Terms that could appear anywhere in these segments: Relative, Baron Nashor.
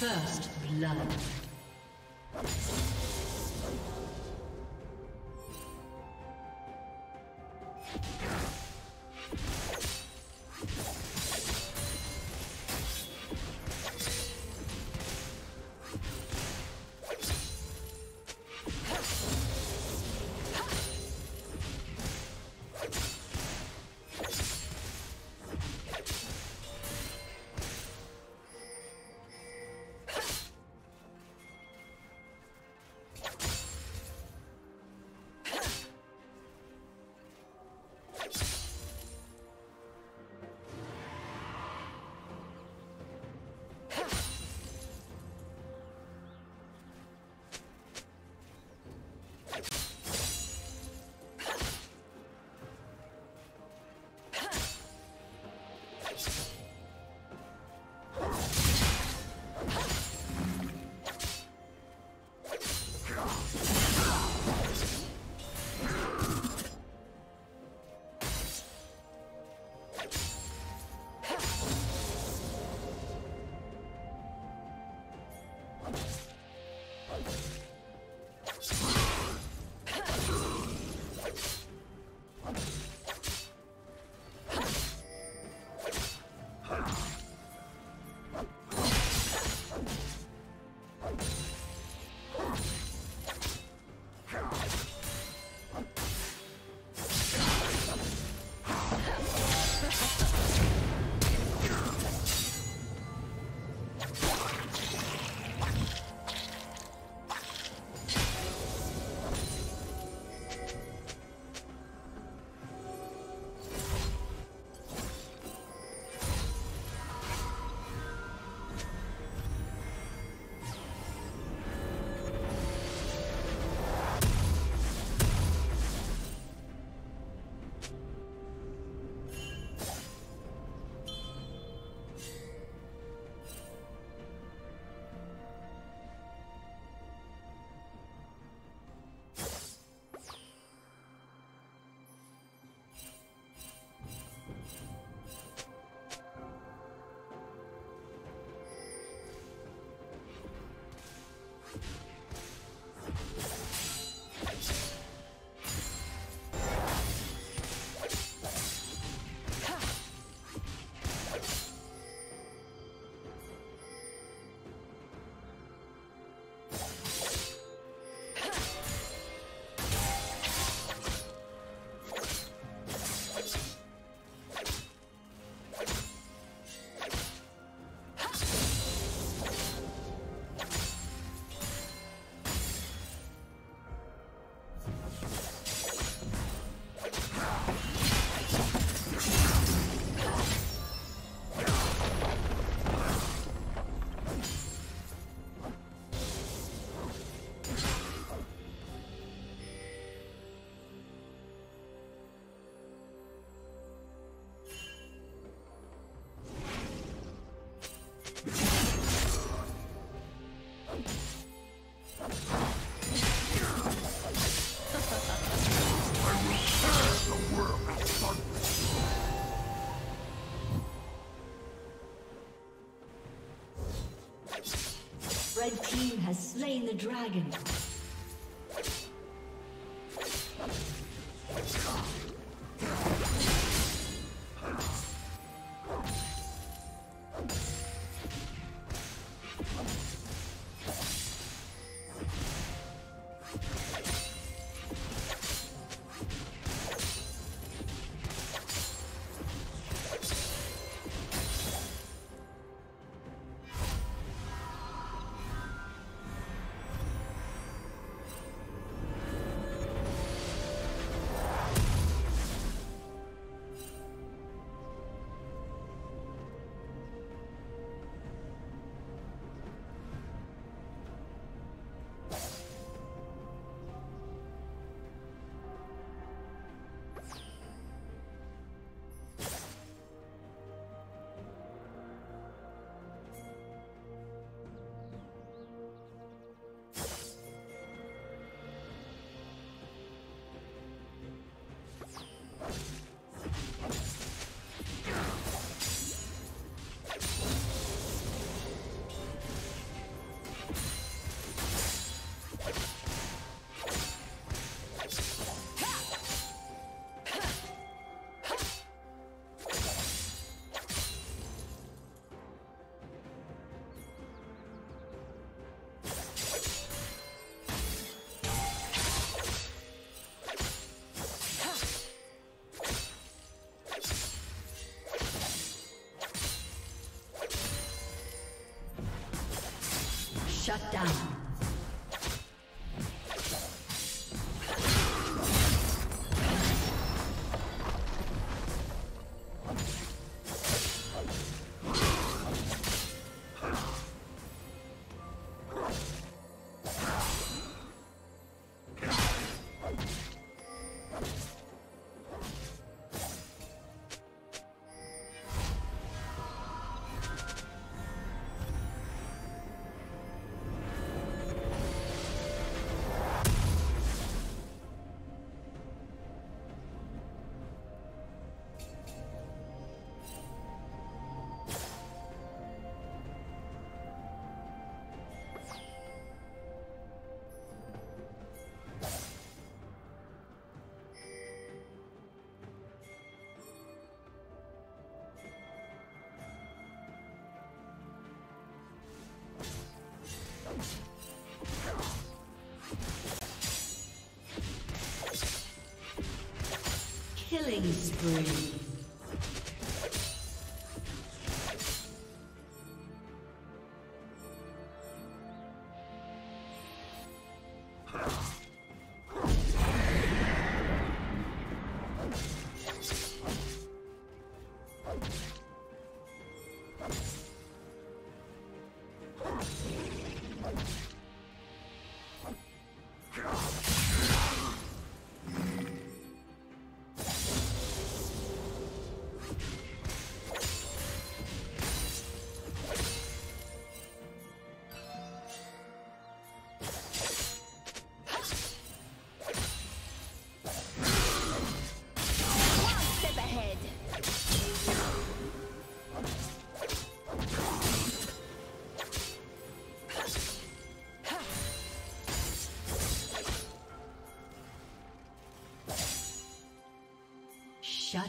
First blood. slain the dragon. Shut down. Killing spree. Shut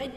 Red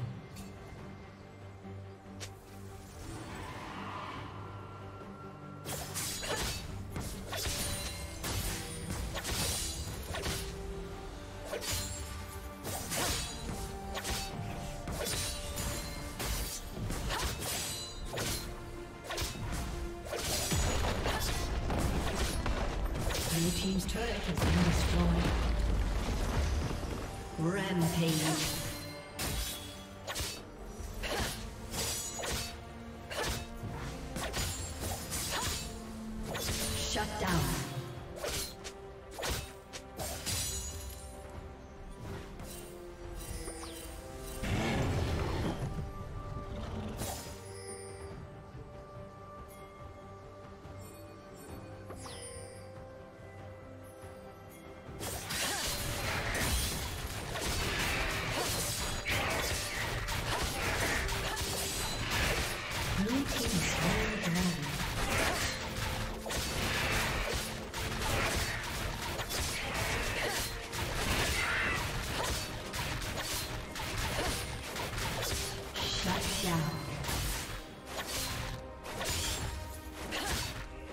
Rampage.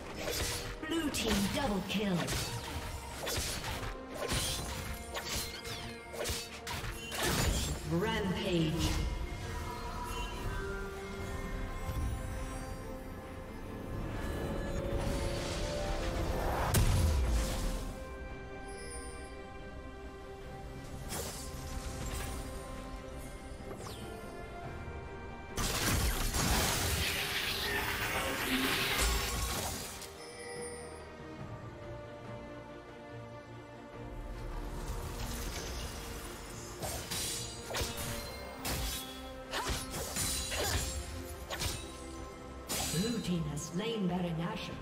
Kill. Rampage. Has slain Baron Nashor.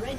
Red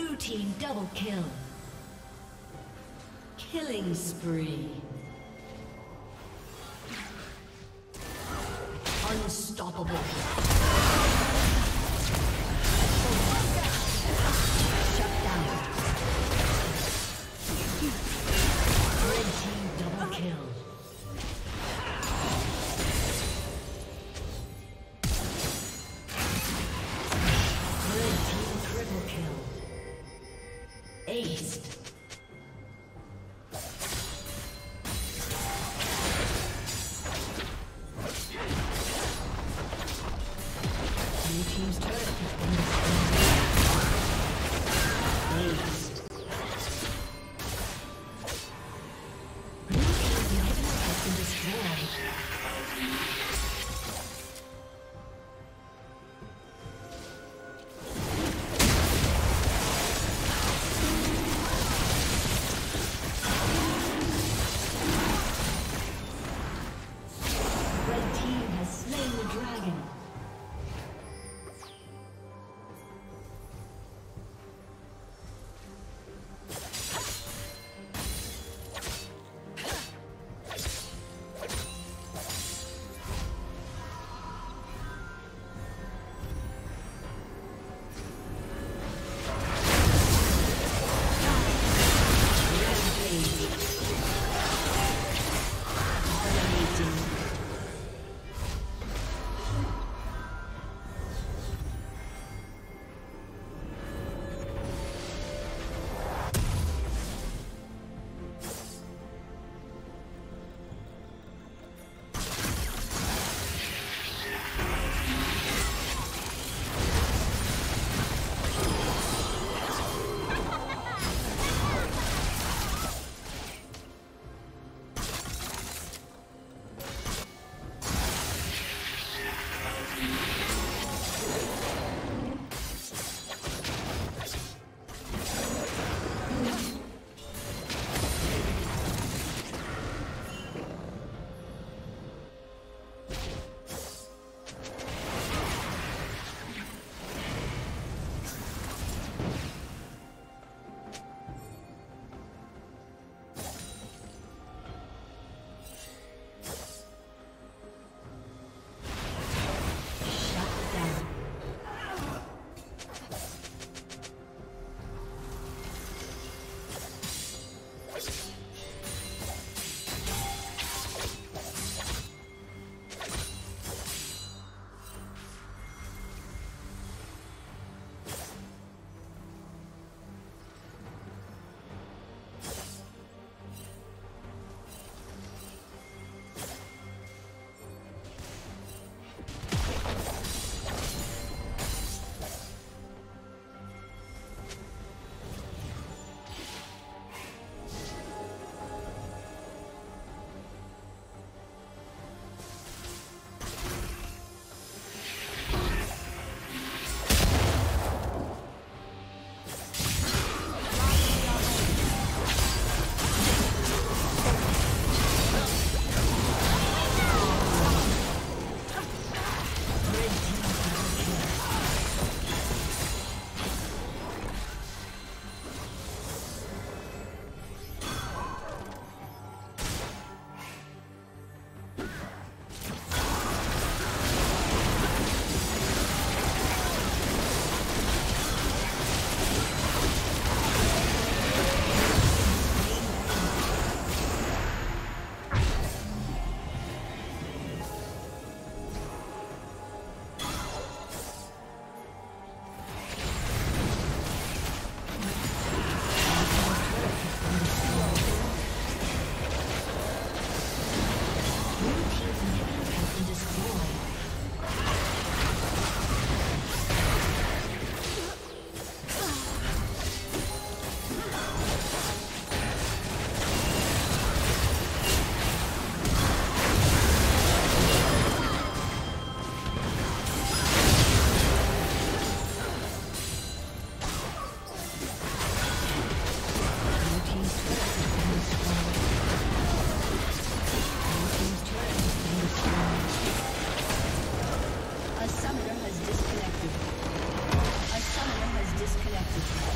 Blue team double kill. Killing spree. Unstoppable. Shut down. Red team double kill. Red team triple kill. Aced. A summoner has disconnected.